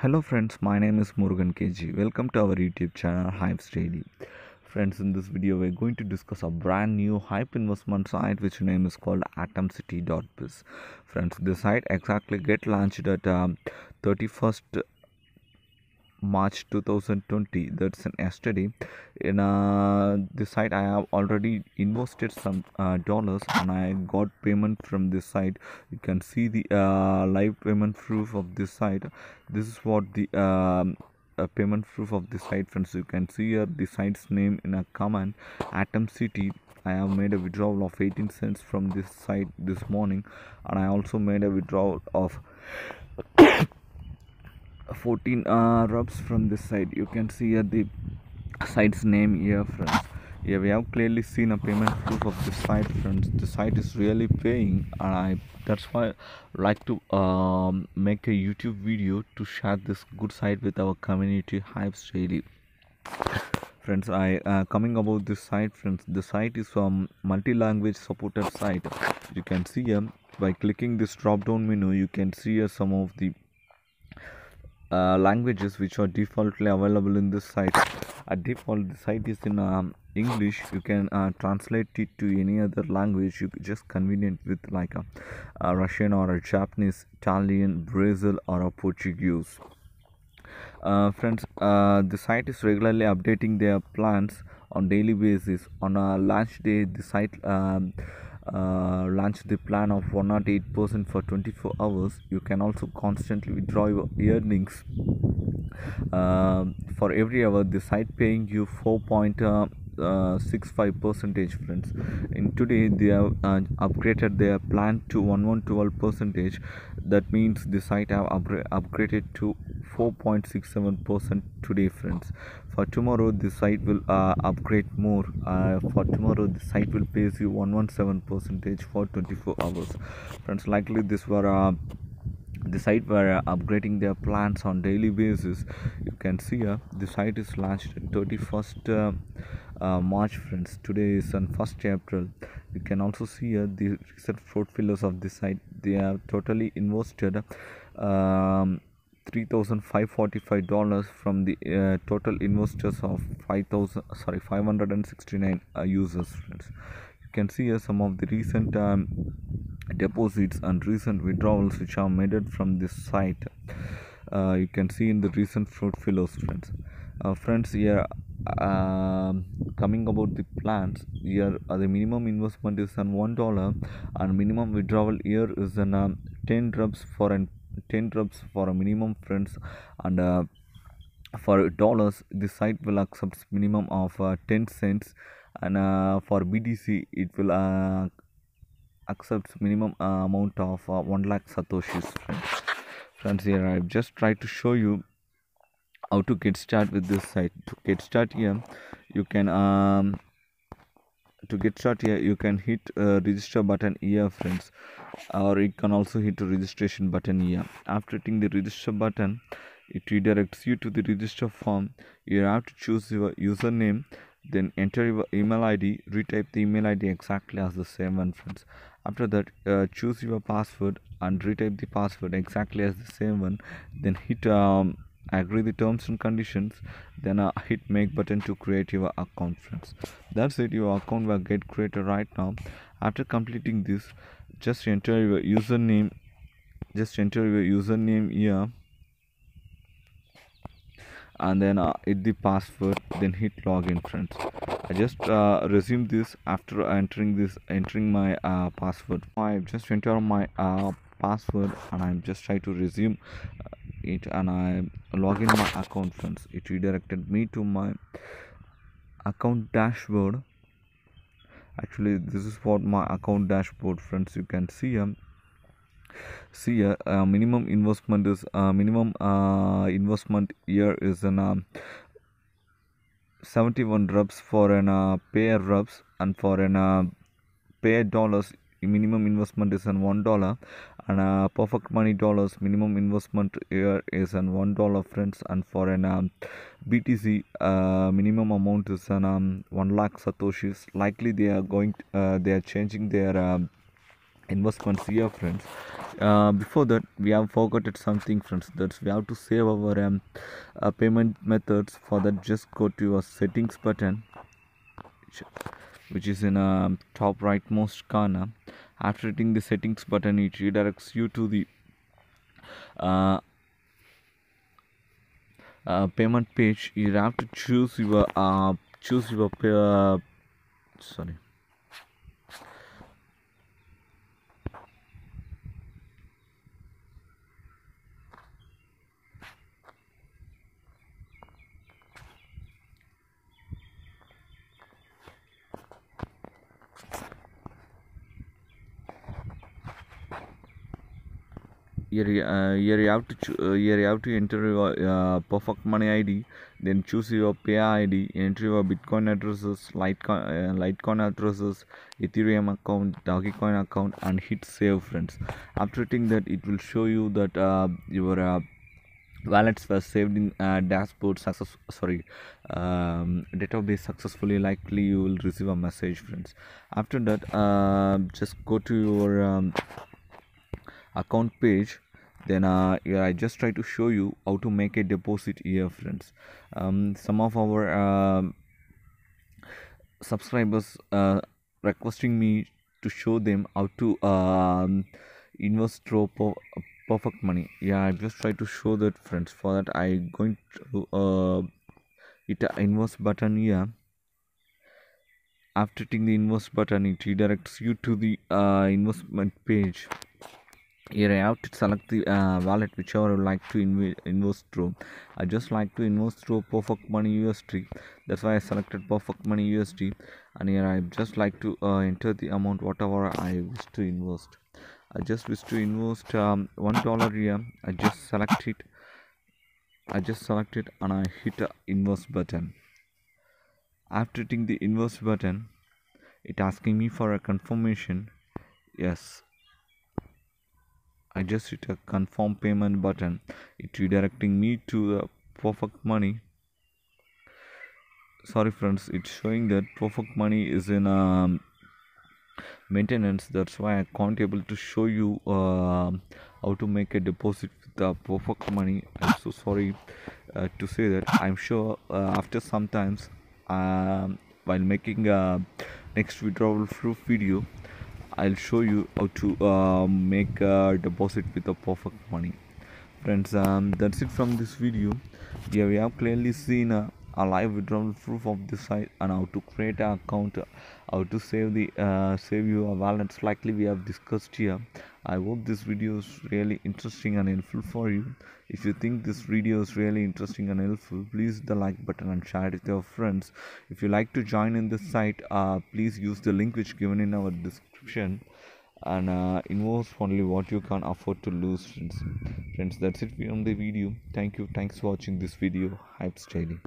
Hello friends, my name is Murugan KG. Welcome to our YouTube channel Hyips Daily. Friends, in this video we're going to discuss a brand new hype investment site which name is called atomcity.biz. Friends, this site exactly get launched at 31st March 2020, that's an yesterday. In this site I have already invested some dollars and I got payment from this site. You can see the live payment proof of this site. This is what the payment proof of this site, friends. You can see here the site's name in a comment, Atom City. I have made a withdrawal of 18 cents from this site this morning, and I also made a withdrawal of 14 rubs from this side. You can see here the site's name here, friends. Here we have clearly seen a payment proof of this site, friends. The site is really paying, and that's why I like to make a YouTube video to share this good site with our community, Hyips Daily. Friends, coming about this site, friends, the site is multi-language supported site. You can see here by clicking this drop-down menu, you can see here some of the languages which are defaultly available in this site. At default, the site is in English. You can translate it to any other language you just convenient with, like a Russian or a Japanese, Italian, Brazil or a Portuguese. Friends, the site is regularly updating their plans on daily basis. On a launch day, the site launch the plan of 108% for 24 hours. You can also constantly withdraw your earnings for every hour. The site paying you 4.65%, friends. In today they have upgraded their plan to 1112%. That means the site have upgraded to 4.67% today, friends. For tomorrow the site will upgrade more. For tomorrow the site will pay you 117% for 24 hours, friends. Likely this were the site were upgrading their plans on daily basis. You can see here the site is launched 31st March, friends. Today is on 1st April. You can also see here the recent portfolios of this site. They are totally invested $3,545 from the total investors of 569 users, friends. You can see here some of the recent deposits and recent withdrawals which are made from this site. You can see in the recent portfolios, friends. Friends, here coming about the plans, here the minimum investment is on $1 and minimum withdrawal here is on 10 drops for a minimum, friends. And for dollars the site will accept minimum of 10 cents, and for BTC it will accept minimum amount of 1 lakh satoshis, friends. Friends, here I've just tried to show you how to get started with this site. To get started here you can hit register button here, friends, or you can also hit registration button here. After hitting the register button, it redirects you to the register form. You have to choose your username, then enter your email ID, retype the email ID exactly as the same one, friends. After that, choose your password and retype the password exactly as the same one. Then hit agree the terms and conditions, then hit make button to create your account, friends. That's it, your account will get created right now. After completing this, just enter your username here, and then hit the password, then hit login, friends. I just resume this after entering my password. I've just entered my password and I'm just trying to resume it, and I log in my account, friends. It redirected me to my account dashboard. Actually this is what my account dashboard, friends. You can see here minimum investment is investment here is an 71 rubs for an pair rubs, and for an pair dollars minimum investment is on $1, and perfect money dollars minimum investment here is on $1, friends. And for an BTC minimum amount is on 1 lakh satoshis. Likely they are changing their investments here, friends. before that we have forgotten something, friends. That's we have to save our payment methods. For that, just go to your settings button, which is in top rightmost corner. After hitting the settings button, it redirects you to the payment page. You have to here you have to enter your perfect money ID, then choose your payer ID, enter your Bitcoin addresses, Litecoin addresses, Ethereum account, Dogecoin account, and hit save, friends. After hitting that, it will show you that your wallets were saved in dashboard success, database successfully. Likely you will receive a message, friends. After that, just go to your account page. Then yeah, I just try to show you how to make a deposit here, friends. Some of our subscribers requesting me to show them how to invest through perfect money. Yeah, I just try to show that, friends. For that, I going to hit the invest button here. After hitting the invest button, it redirects you to the investment page. Here I have to select the wallet whichever I would like to invest through. I just like to invest through Perfect Money USD. That's why I selected Perfect Money USD. And here I just like to enter the amount whatever I wish to invest. I just wish to invest $1 here. I just select it. And I hit the invest button. After hitting the invest button, it asking me for a confirmation. Yes. I just hit a confirm payment button. It's redirecting me to the perfect money. Sorry, friends, it's showing that perfect money is in maintenance. That's why I can't able to show you how to make a deposit with the perfect money. I'm so sorry to say that. I'm sure after sometimes while making a next withdrawal proof video, I'll show you how to make a deposit with a perfect money, friends. That's it from this video. Yeah, we have clearly seen a live withdrawal proof of this site and how to create an account, how to save the save your wallets. Likely we have discussed here. I hope this video is really interesting and helpful for you. If you think this video is really interesting and helpful, please hit the like button and share it with your friends. If you like to join in this site, please use the link which given in our description, and invest only what you can afford to lose, friends. That's it from the video. Thank you. Thanks for watching this video. Hyips Daily.